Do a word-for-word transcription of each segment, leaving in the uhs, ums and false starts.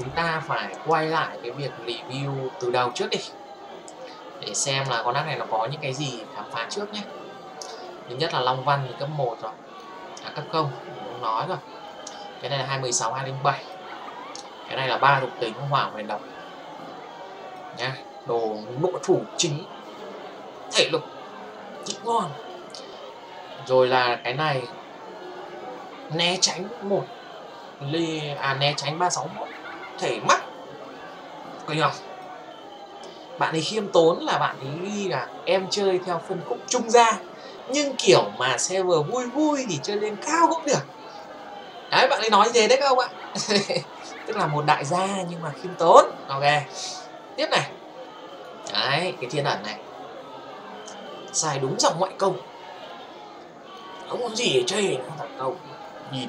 chúng ta phải quay lại cái việc review từ đầu trước đi, để xem là con ác này nó có những cái gì khám phá trước nhé. Thứ nhất là Long Văn thì cấp một rồi, à, cấp không cũng nói rồi. Cái này là hai mươi sáu, hai mươi bảy. Cái này là ba thuộc tính hỏa huyền độc nha. Đồ nội thủ chính, thể lực rất ngon. Rồi là cái này né tránh một ly, à né tránh ba sáu một, thể mắc coi nhở. Bạn ấy khiêm tốn là bạn ấy ghi là em chơi theo phân khúc trung gian, nhưng kiểu mà server vui vui thì chơi lên cao cũng được. Đấy, bạn ấy nói gì đấy các ông ạ. Tức là một đại gia nhưng mà khiêm tốn. Ok, tiếp này. Đấy, cái thiên ẩn này xài đúng dòng ngoại công, không có gì để chơi thật đâu. Nhìn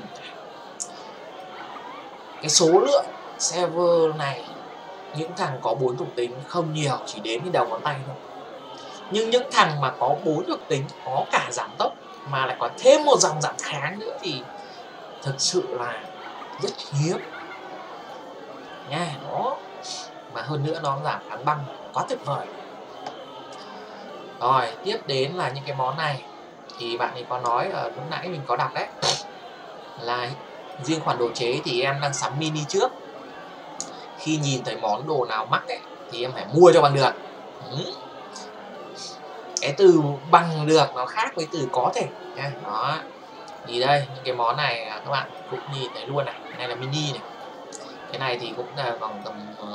cái số lượng server này, những thằng có bốn thuộc tính không nhiều, chỉ đếm trên đầu ngón tay thôi. Nhưng những thằng mà có bốn thuộc tính, có cả giảm tốc mà lại có thêm một dòng giảm kháng nữa thì thực sự là rất hiếm nha. Đó, mà hơn nữa nó giảm kháng băng, quá tuyệt vời. Rồi tiếp đến là những cái món này thì bạn ấy có nói ở lúc nãy mình có đọc đấy, là riêng khoản đồ chế thì em đang sắm mini trước. Khi nhìn thấy món đồ nào mắc ấy, thì em phải mua cho bằng được. Ừ. Cái từ bằng được nó khác với từ có thể nha. Đó. Thì đây, những cái món này các bạn cũng nhìn thấy luôn này. Cái này là mini này. Cái này thì cũng là vòng tầm uh,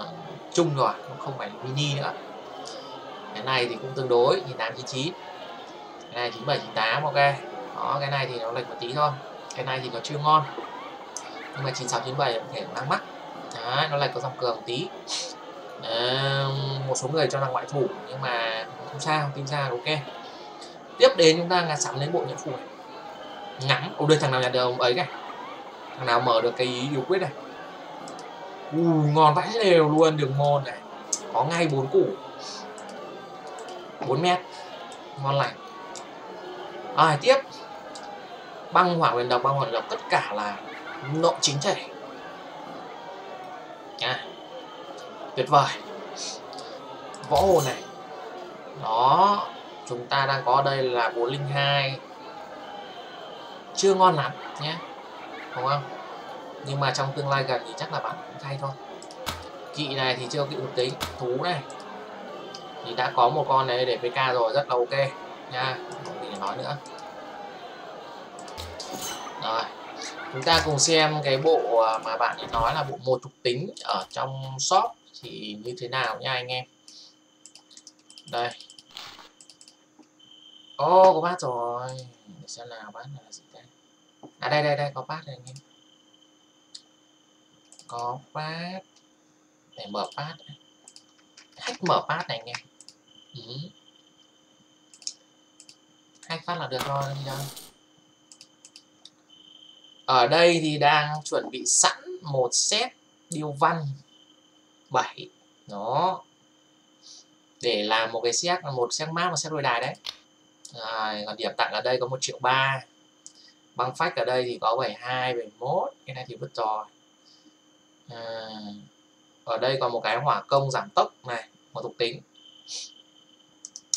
chung rồi, không phải mini nữa. Cái này thì cũng tương đối, chín tám chín chín. Cái này chín bảy chín tám, ok. Đó, cái này thì nó lệch một tí thôi. Cái này thì nó chưa ngon. Nhưng mà chín sáu chín bảy có thể đang mắc. Đấy, nó lại có dòng cường tí. À, một số người cho là ngoại thủ nhưng mà không sao, tin ra ok. Tiếp đến chúng ta là sắm đến bộ nhiệm vụ này. Ngắn, ô đây thằng nào nhận được ông ấy này. Thằng nào mở được cái ý yếu quyết này. U ngon vãi đều luôn, Đường Môn này. Có ngay bốn củ. bốn mét. Ngon lành. À, tiếp. Băng hỏa huyền độc, băng hỏa huyền độc tất cả là nội chính thể. À, tuyệt vời. Võ hồn này. Đó, chúng ta đang có đây là bốn linh hai. Chưa ngon lắm nhé, đúng không? Nhưng mà trong tương lai gần thì chắc là bạn cũng thay thôi. Kỵ này thì chưa kỵ một tính. Thú này thì đã có một con này để pê ca rồi, rất là ok nha, không gì để nói nữa. Rồi, chúng ta cùng xem cái bộ mà bạn ấy nói là bộ một thuộc tính ở trong shop thì như thế nào nha anh em. Đây. Ô, oh, có bát rồi. Để xem nào, bát này là gì đây? À đây đây đây, có bát này anh em. Có bát. Để mở bát. Hack mở bát này anh em. Ừ. Hack phát là được rồi nha. Ở đây thì đang chuẩn bị sẵn một set điêu văn bảy nó để làm một cái set, một set map, một set đôi đài đấy. Rồi, còn điểm tặng ở đây có một triệu ba. Băng phách ở đây thì có bảy hai, bảy mốt. Cái này thì vứt rồi. À, ở đây còn một cái hỏa công giảm tốc này, một thuộc tính.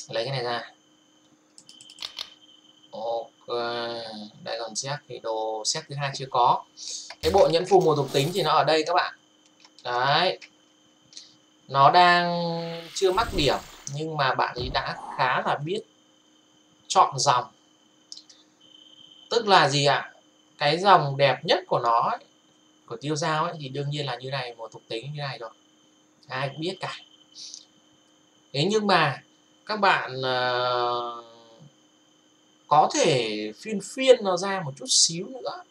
Lấy cái này ra. Ok, đây còn xét thì đồ xét thứ hai chưa có. Cái bộ nhẫn phù một thuộc tính thì nó ở đây các bạn. Đấy, nó đang chưa mắc điểm nhưng mà bạn ấy đã khá là biết chọn dòng. Tức là gì ạ? À? Cái dòng đẹp nhất của nó ấy, của Tiêu Dao ấy, thì đương nhiên là như này, một thuộc tính như này rồi, ai cũng biết cả. Thế nhưng mà các bạn uh, có thể phiên phiên nó ra một chút xíu nữa.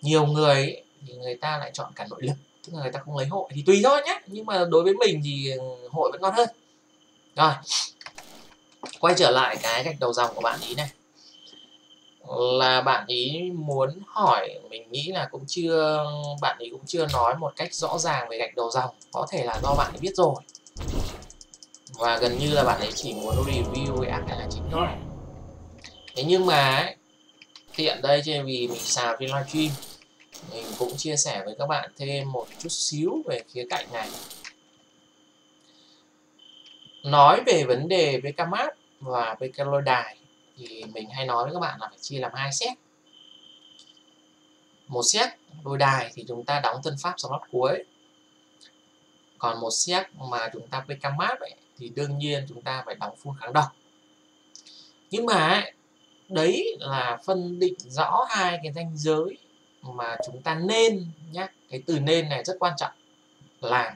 Nhiều người ấy, thì người ta lại chọn cả nội lực, tức là người ta không lấy hội thì tùy thôi nhé. Nhưng mà đối với mình thì hội vẫn ngon hơn. Rồi, quay trở lại cái gạch đầu dòng của bạn ý này, là bạn ý muốn hỏi, mình nghĩ là cũng chưa, bạn ý cũng chưa nói một cách rõ ràng về gạch đầu dòng. Có thể là do bạn ý biết rồi và gần như là bạn ấy chỉ muốn review cái app này là chính thôi. Thế nhưng mà ấy, tiện đây trên vì mình xào trên livestream mình cũng chia sẻ với các bạn thêm một chút xíu về khía cạnh này. Nói về vấn đề vê ca mát và vê ca lôi đài thì mình hay nói với các bạn là phải chia làm hai set. Một set lôi đài thì chúng ta đóng thân pháp slot cuối. Còn một set mà chúng ta vê ca mát ấy, thì đương nhiên chúng ta phải đóng full kháng độc. Nhưng mà đấy là phân định rõ hai cái ranh giới mà chúng ta nên nhé. Cái từ nên này rất quan trọng là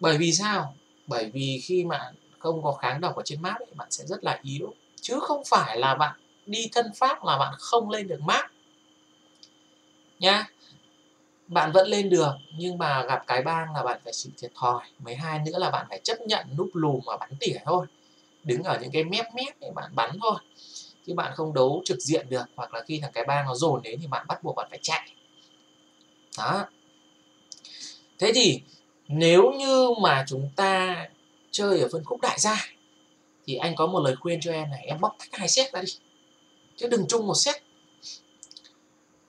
bởi vì sao? Bởi vì khi mà không có kháng độc ở trên map ấy, bạn sẽ rất là yếu, chứ không phải là bạn đi thân pháp là bạn không lên được map nhá. Bạn vẫn lên được, nhưng mà gặp cái bang là bạn phải chịu thiệt thòi. Mấy hai nữa là bạn phải chấp nhận núp lùm và bắn tỉa thôi, đứng ở những cái mép mép để bạn bắn thôi, chứ bạn không đấu trực diện được, hoặc là khi thằng cái bang nó dồn đến thì bạn bắt buộc bạn phải chạy đó. Thế thì nếu như mà chúng ta chơi ở phân khúc đại gia thì anh có một lời khuyên cho em này, em bóc tách hai set ra đi, chứ đừng chung một set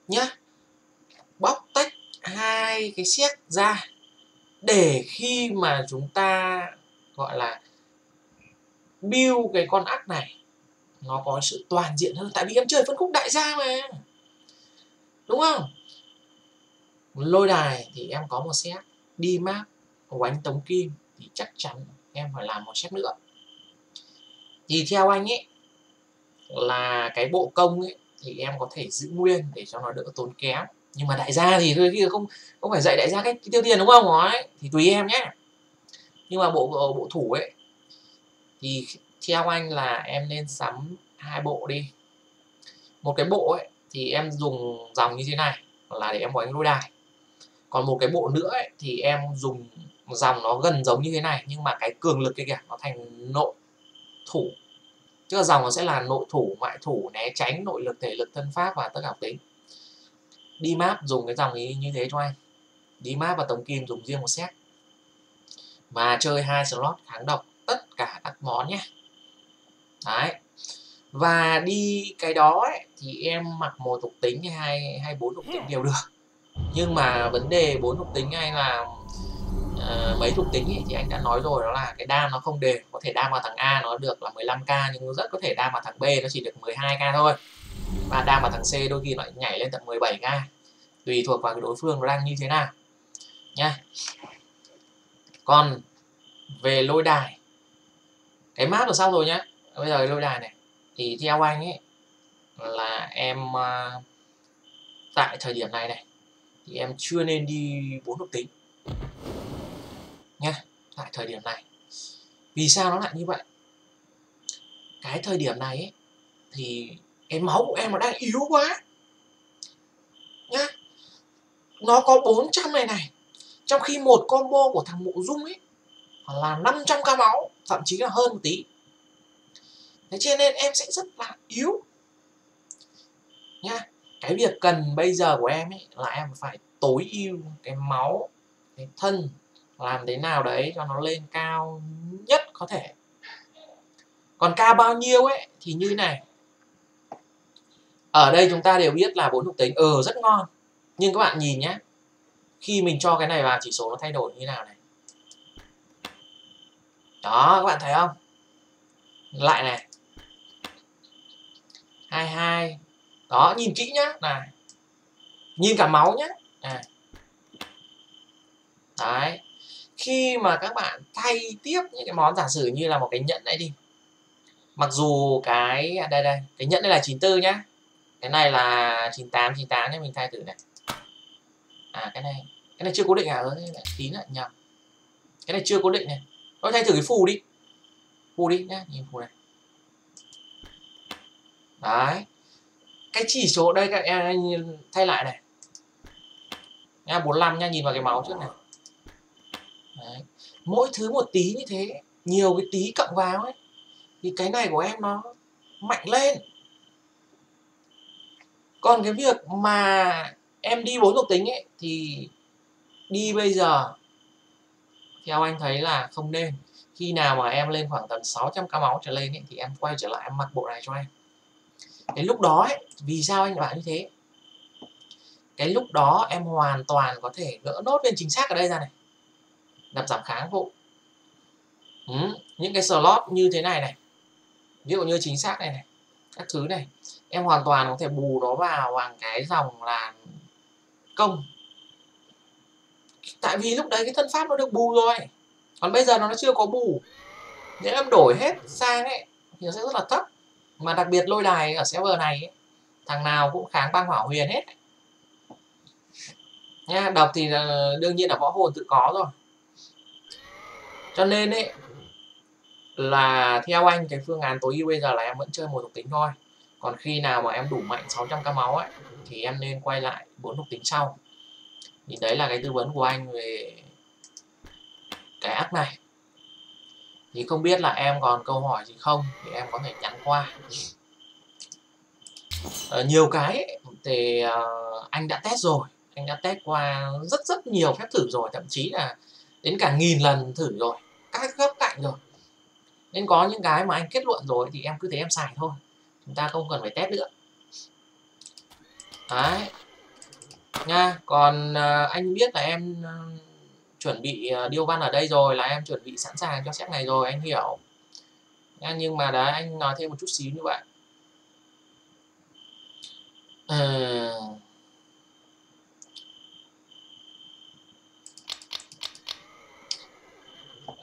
nhá. Bóc tách hai cái set ra để khi mà chúng ta gọi là build cái con ác này nó có sự toàn diện hơn, tại vì em chơi phân khúc đại gia mà, đúng không? Lôi đài thì em có một set, đi map đánh tống kim thì chắc chắn em phải làm một set nữa. Thì theo anh ấy là cái bộ công ấy thì em có thể giữ nguyên để cho nó đỡ tốn kém, nhưng mà đại gia thì thôi, không không phải dạy đại gia cách tiêu tiền, đúng không? Nói thì tùy em nhé. Nhưng mà bộ bộ thủ ấy thì theo anh là em nên sắm hai bộ đi. Một cái bộ ấy thì em dùng dòng như thế này là để em có đánh lôi đài, còn một cái bộ nữa ấy, thì em dùng dòng nó gần giống như thế này, nhưng mà cái cường lực kia kìa nó thành nội thủ, chứ là dòng nó sẽ là nội thủ, ngoại thủ, né tránh, nội lực, thể lực, thân pháp và tất cả tính. Đi map dùng cái dòng ý như thế cho anh, đi map và tống kim dùng riêng một set, và chơi hai slot kháng độc tất cả các món nhé. Đấy. Và đi cái đó ấy, thì em mặc một thuộc tính hay hai hai bốn thuộc tính đều được, nhưng mà vấn đề bốn thuộc tính hay là uh, mấy thuộc tính ấy, thì anh đã nói rồi, đó là cái đam nó không đều, có thể đam vào thằng A nó được là mười lăm k, nhưng rất có thể đam vào thằng B nó chỉ được mười hai k thôi, và đam vào thằng C đôi khi nó nhảy lên tận mười bảy k, tùy thuộc vào cái đối phương nó đang như thế nào nhá. Còn về lôi đài, cái map là xong rồi nhá. Bây giờ cái lôi đài này thì theo anh ấy là em uh, tại thời điểm này này thì em chưa nên đi bốn thuộc tính nha, tại thời điểm này. Vì sao nó lại như vậy? Cái thời điểm này ấy, thì cái máu của em nó đang yếu quá nhá. Nó có bốn trăm này này, trong khi một combo của thằng Mộ Dung ấy là năm trăm k máu, thậm chí là hơn một tí. Thế cho nên em sẽ rất là yếu nha. Cái việc cần bây giờ của em ấy là em phải tối ưu cái máu, cái thân, làm thế nào đấy cho nó lên cao nhất có thể. Còn cao bao nhiêu ấy thì như này, ở đây chúng ta đều biết là bốn thuộc tính, ờ ừ, rất ngon. Nhưng các bạn nhìn nhé, khi mình cho cái này vào chỉ số nó thay đổi như nào này. Đó, các bạn thấy không? Lại này, hai mươi hai. Đó, nhìn kỹ nhá, này. Nhìn cả máu nhá. Này. Đấy. Khi mà các bạn thay tiếp những cái món, giả sử như là một cái nhẫn này đi. Mặc dù cái đây đây, cái nhẫn đây là chín mươi tư nhá. Cái này là chín mươi tám chín mươi tám nhá, mình thay thử này. À cái này, cái này chưa cố định à? Ừ, tí nữa nhầm. Cái này chưa cố định này. Thôi thay thử cái phù đi. Phù đi nhá, nhìn phù này. Đấy. Cái chỉ số đây các em thay lại này nha, bốn mươi lăm nha, nhìn vào cái máu trước này. Đấy. Mỗi thứ một tí như thế, nhiều cái tí cộng vào ấy, thì cái này của em nó mạnh lên. Còn cái việc mà em đi bốn thuộc tính ấy thì đi bây giờ theo anh thấy là không nên. Khi nào mà em lên khoảng tầm sáu trăm k máu trở lên ấy, thì em quay trở lại em mặc bộ này cho em. Đến lúc đó ấy, vì sao anh bảo như thế? Cái lúc đó em hoàn toàn có thể gỡ nốt lên chính xác ở đây ra này, làm giảm kháng phụ. Ừ, những cái slot như thế này này, ví dụ như chính xác này này, các thứ này, em hoàn toàn có thể bù nó vào bằng cái dòng là công. Tại vì lúc đấy cái thân pháp nó được bù rồi, còn bây giờ nó chưa có bù. Nếu em đổi hết sang ấy thì nó sẽ rất là thấp. Mà đặc biệt lôi đài ở server này ấy, thằng nào cũng kháng băng hỏa huyền hết nha. Độc thì đương nhiên là võ hồn tự có rồi. Cho nên ấy, là theo anh cái phương án tối ưu bây giờ là em vẫn chơi một thuộc tính thôi. Còn khi nào mà em đủ mạnh sáu trăm k máu ấy, thì em nên quay lại bốn thuộc tính sau. Thì đấy là cái tư vấn của anh về cái app này. Thì không biết là em còn câu hỏi gì không thì em có thể nhắn qua. Ở nhiều cái ấy, thì anh đã test rồi, anh đã test qua rất rất nhiều phép thử rồi, thậm chí là đến cả nghìn lần thử rồi, các góc cạnh rồi. Nên có những cái mà anh kết luận rồi thì em cứ thế em xài thôi, chúng ta không cần phải test nữa. Đấy nha. Còn anh biết là em chuẩn bị điêu văn ở đây rồi, là em chuẩn bị sẵn sàng cho set này rồi, anh hiểu nha. Nhưng mà đấy, anh nói thêm một chút xíu như vậy. À...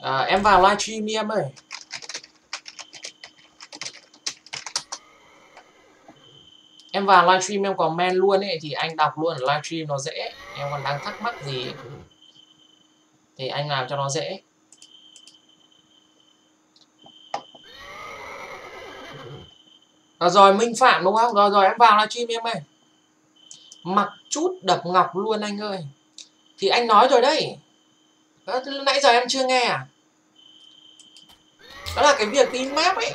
À, em vào livestream đi em ơi. Em vào livestream em comment luôn ấy, thì anh đọc luôn ở livestream nó dễ. Em còn đang thắc mắc gì ấy, thì anh làm cho nó dễ. À, rồi Minh Phạm đúng không? Rồi rồi em vào livestream em ơi. Mặc chút đập ngọc luôn anh ơi. Thì anh nói rồi đấy. Đó, nãy giờ em chưa nghe à? Đó là cái việc in map ấy,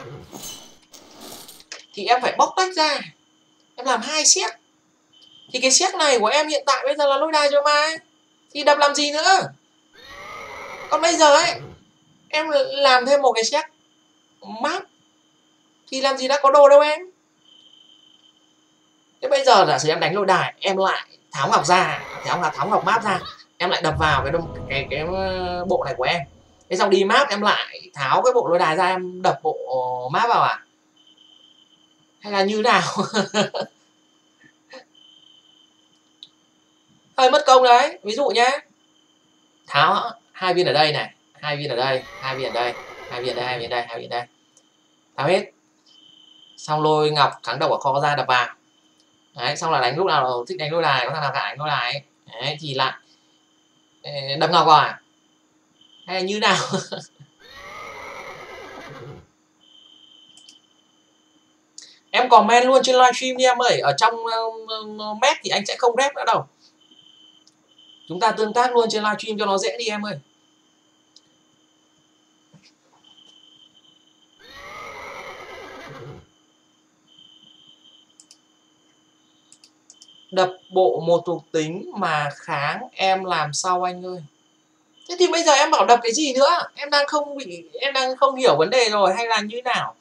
thì em phải bóc tách ra, em làm hai siếc. Thì cái siếc này của em hiện tại bây giờ là lôi đài rồi mà, thì đập làm gì nữa. Còn bây giờ ấy, em làm thêm một cái siếc map thì làm gì đã có đồ đâu em. Thế bây giờ giả sử em đánh lôi đài, em lại tháo ngọc ra, tháo ngọc, tháo ngọc map ra, em lại đập vào cái, cái cái bộ này của em. Thế xong đi map em lại tháo cái bộ lôi đài ra, em đập bộ map vào à? Hay là như nào? Hơi mất công đấy. Ví dụ nhé, tháo hai viên ở đây này, hai viên ở đây, hai viên ở đây, hai viên ở đây, hai viên ở đây, hai viên ở đây, tháo hết. Xong lôi ngọc kháng độc ở kho ra đập vào. Đấy, xong là đánh lúc nào thích đánh lôi đài, có thằng nào cả đánh lôi đài ấy. Đấy, thì lại đập ngọc vào à? Hay là như nào? Em comment luôn trên livestream đi em ơi. Ở trong uh, mét thì anh sẽ không rep nữa đâu. Chúng ta tương tác luôn trên livestream cho nó dễ đi em ơi. Đập bộ một thuộc tính mà kháng em làm sao anh ơi? Thế thì bây giờ em bảo đập cái gì nữa? Em đang không bị, em đang không hiểu vấn đề rồi hay là như nào?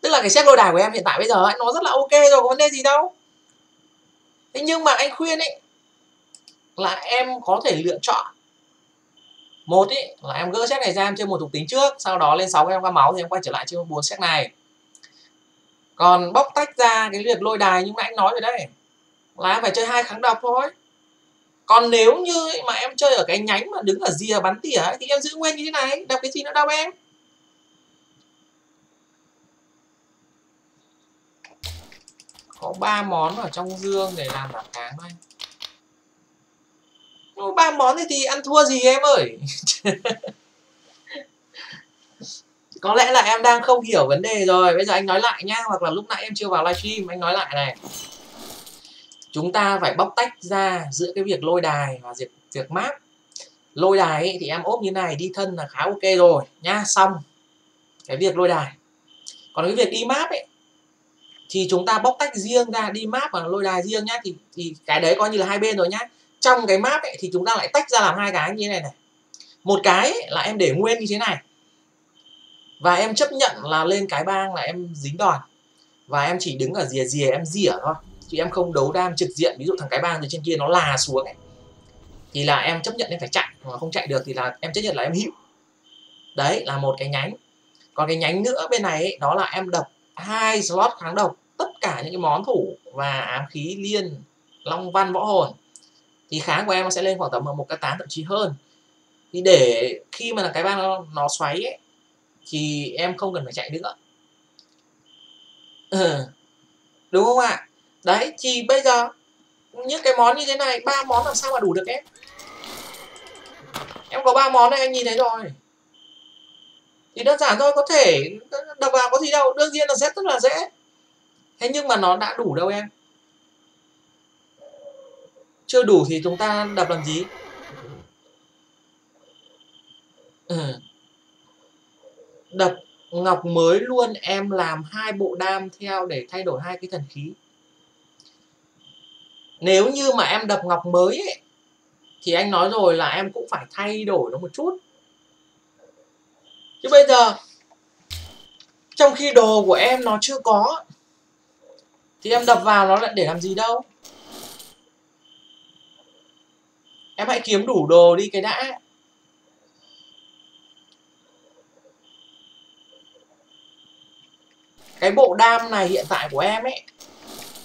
Tức là cái set lôi đài của em hiện tại bây giờ ấy, nó rất là ok rồi, có vấn đề gì đâu. Thế nhưng mà anh khuyên ấy là em có thể lựa chọn. Một ấy là em gỡ set này ra, em chơi một thuộc tính trước, sau đó lên sáu em qua máu thì em quay trở lại chơi bốn set này. Còn bóc tách ra cái việc lôi đài như nãy anh nói rồi đấy, là em phải chơi hai kháng độc thôi. Còn nếu như mà em chơi ở cái nhánh mà đứng ở rìa bắn tỉa ấy, thì em giữ nguyên như thế này, đập cái gì nữa đâu em. Có ba món ở trong dương để làm giảm kháng thôi. ba món thì, thì ăn thua gì em ơi. Có lẽ là em đang không hiểu vấn đề rồi. Bây giờ anh nói lại nha, hoặc là lúc nãy em chưa vào livestream, anh nói lại này. Chúng ta phải bóc tách ra giữa cái việc lôi đài và việc, việc map. Lôi đài ấy, thì em ốp như này, đi thân là khá ok rồi nha, xong cái việc lôi đài. Còn cái việc đi map ấy, thì chúng ta bóc tách riêng ra, đi map và lôi đài riêng nhá. Thì, thì cái đấy coi như là hai bên rồi nhá. Trong cái map ấy, thì chúng ta lại tách ra làm hai cái như thế này này. Một cái ấy, là em để nguyên như thế này, và em chấp nhận là lên cái bang là em dính đòn, và em chỉ đứng ở rìa rìa em rỉa thôi. chứ em không đấu đam trực diện. Ví dụ thằng cái bang từ trên kia nó là xuống ấy, thì là em chấp nhận em phải chạy, mà không chạy được thì là em chấp nhận là em hịu. Đấy là một cái nhánh. Còn cái nhánh nữa bên này ấy, đó là em đập hai slot kháng độc tất cả những cái món thủ và ám khí liên, long văn, võ hồn, thì kháng của em nó sẽ lên khoảng tầm một cái tám thậm chí hơn. Thì để khi mà là cái bang nó, nó xoáy ấy, thì em không cần phải chạy nữa. Ừ. Đúng không ạ? Đấy, thì bây giờ những cái món như thế này, ba món làm sao mà đủ được em? Em có ba món này anh nhìn thấy rồi. Thì đơn giản thôi, có thể đập vào có gì đâu, đương nhiên là sẽ rất là dễ. Thế nhưng mà nó đã đủ đâu em. Chưa đủ thì chúng ta đập làm gì? Ừ. Đập ngọc mới luôn em làm hai bộ đam theo để thay đổi hai cái thần khí. Nếu như mà em đập ngọc mới ấy, thì anh nói rồi là em cũng phải thay đổi nó một chút. Chứ bây giờ trong khi đồ của em nó chưa có thì em đập vào nó lại để làm gì đâu. Em hãy kiếm đủ đồ đi cái đã. Cái bộ đam này hiện tại của em ấy,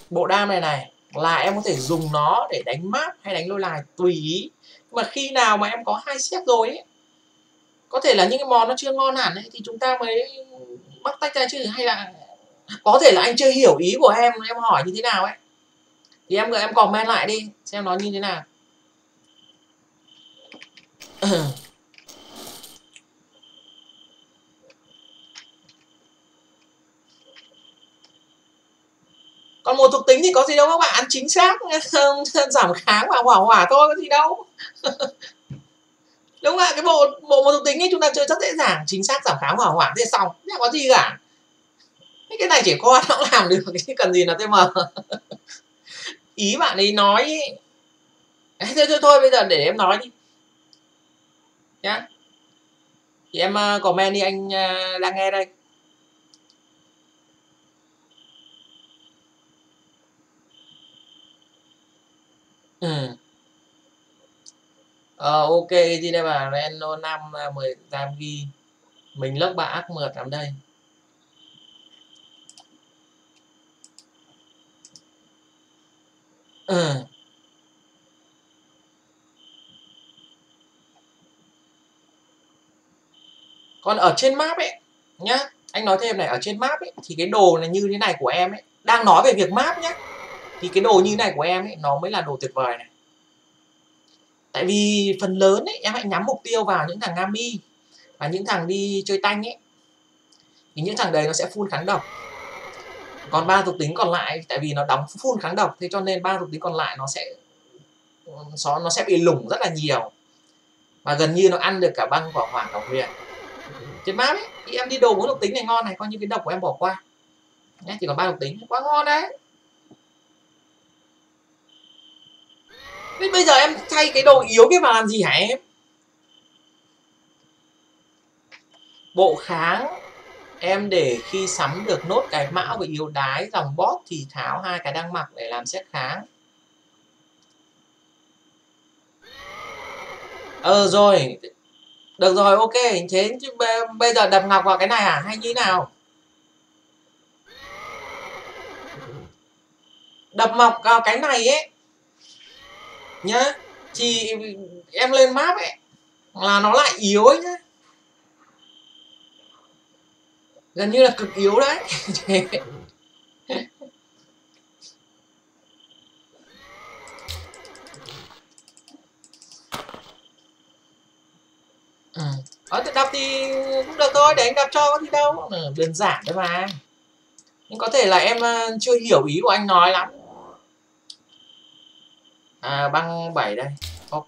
bộ đam này này là em có thể dùng nó để đánh mát hay đánh lôi lại tùy ý. Nhưng mà khi nào mà em có hai set rồi ấy, có thể là những cái món nó chưa ngon hẳn ấy, thì chúng ta mới bắt tách ra chứ. Hay là có thể là anh chưa hiểu ý của em, em hỏi như thế nào ấy, thì em em comment lại đi xem nó như thế nào. Còn một thuộc tính thì có gì đâu các bạn, chính xác giảm kháng và hỏa hỏa thôi, có gì đâu. Đúng là cái bộ bộ một thuộc tính ấy chúng ta chơi rất dễ dàng, chính xác giảm kháng hỏa hỏa thế xong, chẳng có gì cả. Cái này chỉ có nó làm được chứ cần gì là tê em. Ý bạn ấy nói ấy. Thôi, thôi thôi bây giờ để em nói đi nhá. Yeah. Thì em comment đi, anh đang nghe đây. Ừ. Ờ, ok thì đây mà Reno năm mười tám ghi mình lớp ba ác mượt lắm đây. Ừ. Còn ở trên map ấy nhá, anh nói thêm này, ở trên map ấy thì cái đồ này như thế này của em ấy, đang nói về việc map nhá, thì cái đồ như thế này của em ấy nó mới là đồ tuyệt vời này. Tại vì phần lớn ấy em hãy nhắm mục tiêu vào những thằng Nami và những thằng đi chơi tanh ấy, thì những thằng đấy nó sẽ full kháng độc. Còn ba thuộc tính còn lại, tại vì nó đóng full kháng độc, thế cho nên ba thuộc tính còn lại nó sẽ nó sẽ bị lủng rất là nhiều, và gần như nó ăn được cả băng vỏ hoảng độc huyền. Trên map ấy thì em đi đồ bốn thuộc tính này ngon này, coi như cái độc của em bỏ qua nhé, chỉ còn ba thuộc tính quá ngon đấy. Thế bây giờ em thay cái đồ yếu kia vào làm gì hả em? Bộ kháng em để khi sắm được nốt cái mão và yếu đái dòng boss thì tháo hai cái đang mặc để làm xét kháng. Ờ rồi, được rồi, ok. Thế chứ bây giờ đập ngọc vào cái này à hay như nào? Đập ngọc vào cái này ấy nhá, thì em lên map ấy là nó lại yếu ấy nhá, gần như là cực yếu đấy. Ừ. Ở đập thì cũng được thôi, để anh đập cho, có gì đâu, đơn giản đấy mà. Nhưng có thể là em chưa hiểu ý của anh nói lắm. À, băng bảy đây, ok.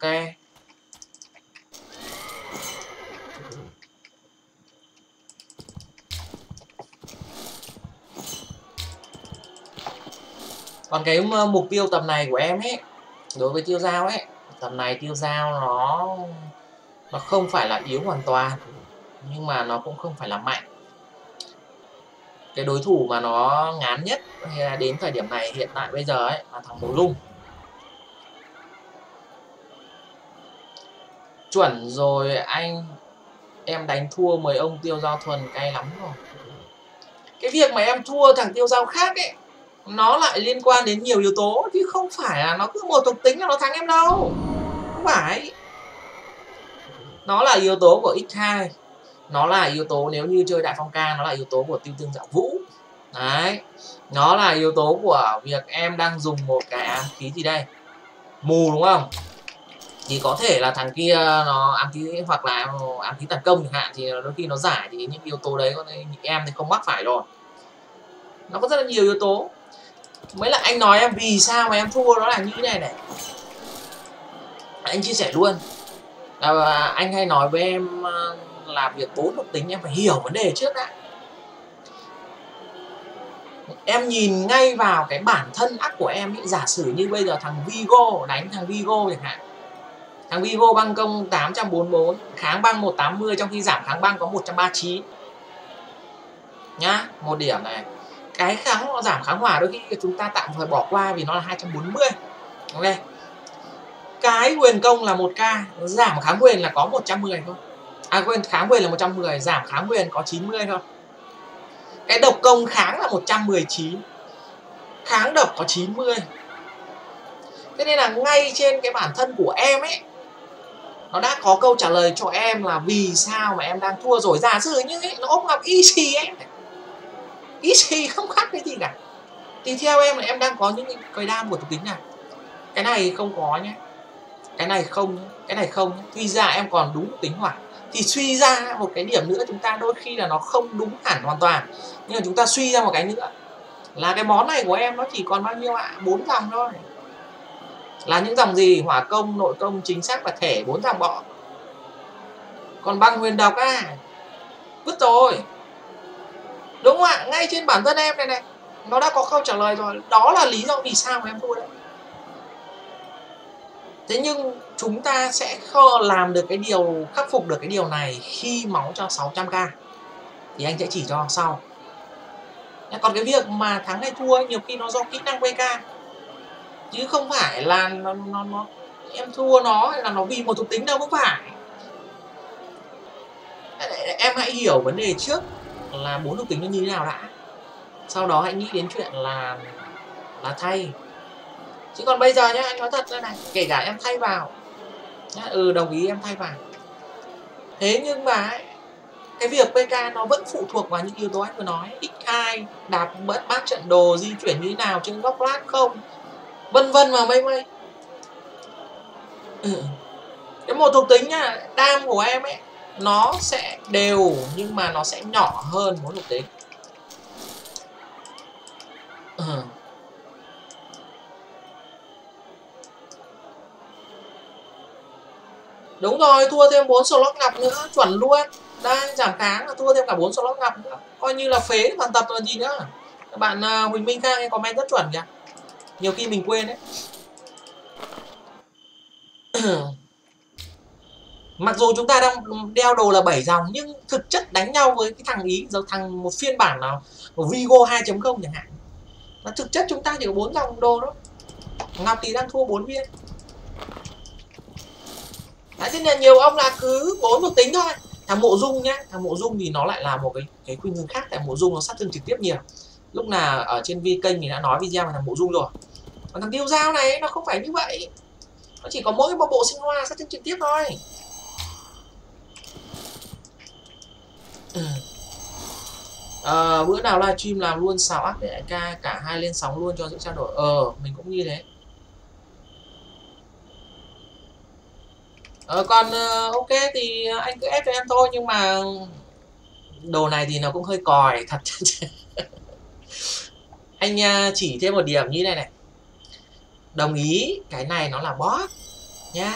Còn cái mục tiêu tầm này của em ấy, đối với tiêu dao ấy, tầm này tiêu dao nó nó không phải là yếu hoàn toàn, nhưng mà nó cũng không phải là mạnh. cái đối thủ mà nó ngán nhất đến thời điểm này hiện tại bây giờ ấy là thằng Bố Lung. Chuẩn rồi anh, em đánh thua mười ông Tiêu Giao thuần cay lắm rồi. Cái việc mà em thua thằng Tiêu Giao khác ấy, nó lại liên quan đến nhiều yếu tố, chứ không phải là nó cứ một thuộc tính là nó thắng em đâu. Không phải. Nó là yếu tố của ích hai, nó là yếu tố nếu như chơi Đại Phong Ca, nó là yếu tố của Tiêu Tương Dạo Vũ. Đấy, nó là yếu tố của việc em đang dùng một cái ám khí gì đây, mù đúng không? Thì có thể là thằng kia nó ám khí hoặc là ám khí tấn công chẳng hạn, thì đôi khi nó giải thì những yếu tố đấy có thể em thì không mắc phải rồi. Nó có rất là nhiều yếu tố. Mới là anh nói em vì sao mà em thua nó là như thế này này. Anh chia sẻ luôn. À, anh hay nói với em là việc bốn thuộc tính em phải hiểu vấn đề trước đã. Em nhìn ngay vào cái bản thân ác của em ấy, giả sử như bây giờ thằng Vigo đánh thằng Vigo chẳng hạn. Thằng Vigo băng công tám trăm bốn mươi bốn, kháng băng một trăm tám mươi trong khi giảm kháng băng có một trăm ba mươi chín. Nhá, một điểm này. Cái kháng nó giảm kháng hỏa đôi khi chúng ta tạm thời bỏ qua vì nó là hai trăm bốn mươi. Ok. Cái huyền công là một k, giảm kháng huyền là có một trăm mười thôi. À quên, kháng huyền là một trăm mười, giảm kháng huyền có chín mươi thôi. Cái độc công kháng là một trăm mười chín, kháng độc có chín mươi. Thế nên là ngay trên cái bản thân của em ấy, nó đã có câu trả lời cho em là vì sao mà em đang thua rồi. Giả sử như ấy, nó ốp ngọc easy em này, easy không khác cái gì cả. Thì theo em là em đang có những cái đam của thuộc tính nào. Cái này không có nhé, cái này không nhé, cái này không nhé. Tuy ra em còn đúng thuộc tính hỏa, thì suy ra một cái điểm nữa chúng ta đôi khi là nó không đúng hẳn hoàn toàn. Nhưng mà chúng ta suy ra một cái nữa là cái món này của em nó chỉ còn bao nhiêu ạ? bốn dòng thôi. Là những dòng gì? Hỏa công, nội công, chính xác và thể, bốn dòng bọ. Còn băng huyền độc á, vứt rồi. Đúng không ạ? Ngay trên bản thân em này này, nó đã có câu trả lời rồi. Đó là lý do vì sao mà em thua đấy. Thế nhưng chúng ta sẽ không làm được cái điều, khắc phục được cái điều này khi máu cho sáu trăm k. Thì anh sẽ chỉ cho sau. Còn cái việc mà thắng hay thua nhiều khi nó do kỹ năng vê ca, chứ không phải là nó, nó, nó em thua nó là nó vì một thuộc tính đâu, không phải. Em hãy hiểu vấn đề trước là bốn thuộc tính nó như thế nào đã, sau đó hãy nghĩ đến chuyện là là thay. Chứ còn bây giờ nhá, anh nói thật ra này, kể cả em thay vào nhá, ừ đồng ý em thay vào, thế nhưng mà cái việc pê ca nó vẫn phụ thuộc vào những yếu tố anh vừa nói, ích hai, đạp bớt bát trận đồ, di chuyển như thế nào trên góc lát không, vân vân và mây mây. Ừ. Cái một thuộc tính nhá, đam của em ấy nó sẽ đều nhưng mà nó sẽ nhỏ hơn mỗi thuộc tính. Ừ. Đúng rồi, thua thêm bốn slot ngọc nữa, chuẩn luôn. Đang giảm kháng là thua thêm cả bốn slot ngọc nữa, coi như là phế hoàn tập là gì nữa. Các bạn uh, Huỳnh Minh Khang comment rất chuẩn kìa, nhiều khi mình quên đấy. Mặc dù chúng ta đang đeo đồ là bảy dòng, nhưng thực chất đánh nhau với cái thằng ý, thằng một phiên bản nào của Vigo hai chấm không chẳng hạn, nó thực chất chúng ta chỉ có bốn dòng đồ đó. Ngọc thì đang thua bốn viên. Đấy, thế nên nhiều ông là cứ bốn thuộc tính thôi. Thằng Mộ Dung nhá, thằng Mộ Dung thì nó lại là một cái cái khuynh hướng khác. Tại Mộ Dung nó sát thương trực tiếp nhiều. Lúc nào ở trên vi kênh mình đã nói video về thằng Mộ Dung rồi. Còn thằng Tiêu Dao này nó không phải như vậy, nó chỉ có mỗi cái bộ, bộ sinh hoa sát thương trực tiếp thôi. Ừ. À, bữa nào livestream làm luôn xào ác để ca cả hai lên sóng luôn cho dễ trao đổi. Ờ mình cũng như thế. Ờ, còn ok thì anh cứ ép cho em thôi, nhưng mà đồ này thì nó cũng hơi còi thật. Anh chỉ thêm một điểm như này này, đồng ý cái này nó là boss nhá,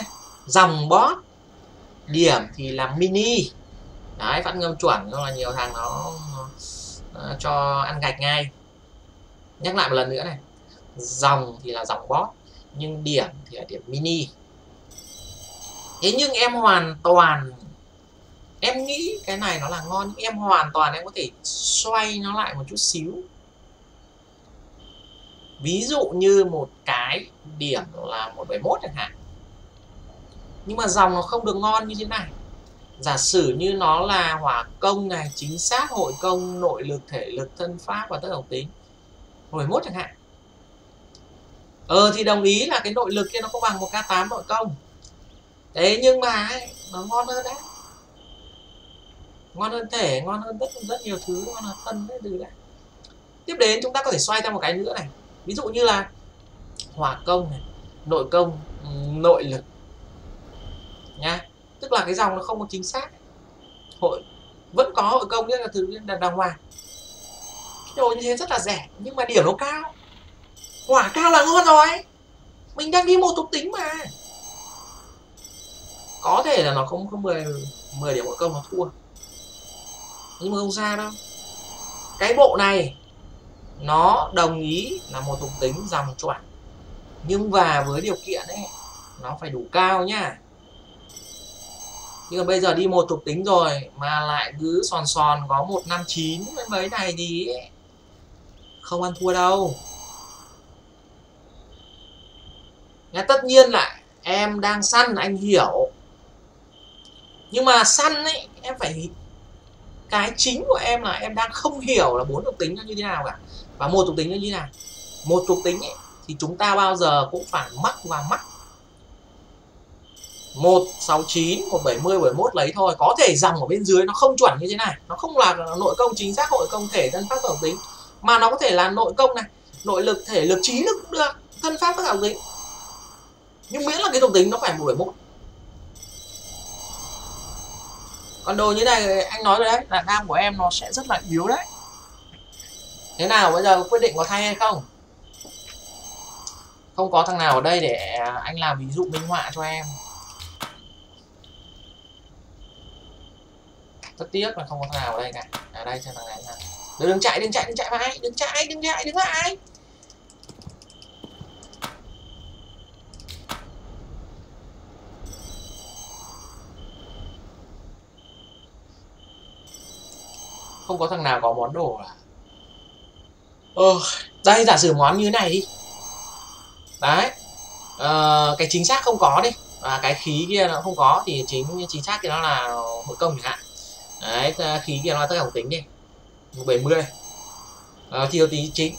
dòng boss, điểm thì là mini. Đấy, phát ngâm chuẩn do là nhiều thằng nó, nó cho ăn gạch ngay. Nhắc lại một lần nữa này, dòng thì là dòng boss nhưng điểm thì là điểm mini. Thế nhưng em hoàn toàn Em nghĩ cái này nó là ngon, em hoàn toàn em có thể xoay nó lại một chút xíu. Ví dụ như một cái điểm là một phẩy bảy mốt chẳng hạn. Nhưng mà dòng nó không được ngon như thế này. Giả sử như nó là hỏa công này, chính xác, hội công, nội lực, thể lực, thân pháp và tất độc tính. một phẩy bảy mốt chẳng hạn. Ờ thì đồng ý là cái nội lực kia nó không bằng một ca tám nội công. Thế nhưng mà ấy, nó ngon hơn đấy. Ngon hơn thể, ngon hơn rất rất nhiều thứ, ngon hơn thân đấy, từ đấy. Tiếp đến chúng ta có thể xoay ra một cái nữa này. Ví dụ như là hỏa công này, nội công, nội lực. Nha. Tức là cái dòng nó không có chính xác. Hội vẫn có hội công nhưng là thứ đàng hoàng. Đồ như thế rất là rẻ nhưng mà điểm nó cao. Hỏa cao là ngon rồi. Mình đang đi một thuộc tính mà. Có thể là nó không không mười, mười điểm hội công nó thua. Nhưng mà không sao đâu. Cái bộ này nó đồng ý là một thuộc tính dòng chuẩn. Nhưng và với điều kiện ấy, nó phải đủ cao nhá. Nhưng mà bây giờ đi một thuộc tính rồi mà lại cứ sòn sòn có một năm chín mấy này thì không ăn thua đâu. Nha, tất nhiên là em đang săn anh hiểu. Nhưng mà săn ấy em phải, cái chính của em là em đang không hiểu là bốn thuộc tính nó như thế nào cả và một thuộc tính nó như thế nào. Một thuộc tính ấy thì chúng ta bao giờ cũng phải mắc và mắc. một sáu chín, một bảy mươi, một bảy mốt lấy thôi. Có thể dòng ở bên dưới nó không chuẩn như thế này. Nó không là nội công chính xác, hội công, thể, thân pháp, tộc tính. Mà nó có thể là nội công này, nội lực, thể lực, trí lực cũng được, thân pháp, tộc tính. Nhưng miễn là cái tộc tính nó phải một phẩy bảy mốt. Còn đồ như này anh nói rồi đấy, là nam của em nó sẽ rất là yếu đấy. Thế nào bây giờ quyết định có thay hay không? Không có thằng nào ở đây để anh làm ví dụ minh họa cho em. Rất tiếc là không có thằng nào ở đây cả. À đây xem thằng này nào. Đừng, đừng chạy, đừng chạy, đừng chạy mãi, đừng chạy, đừng chạy, đừng lại. Không có thằng nào có món đồ à? Ờ, đây giả sử món như này đi. Đấy. Ờ, cái chính xác không có đi. Và cái khí kia nó không có thì chính chính xác thì nó là hội công chẳng hạn. Đấy, khí kia nó là tất cả thuộc tính đi. một bảy mươi. Ờ, thiếu tí chính.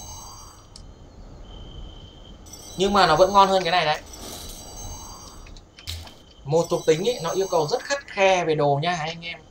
Nhưng mà nó vẫn ngon hơn cái này đấy. Một thuộc tính ấy, nó yêu cầu rất khắt khe về đồ nha anh em.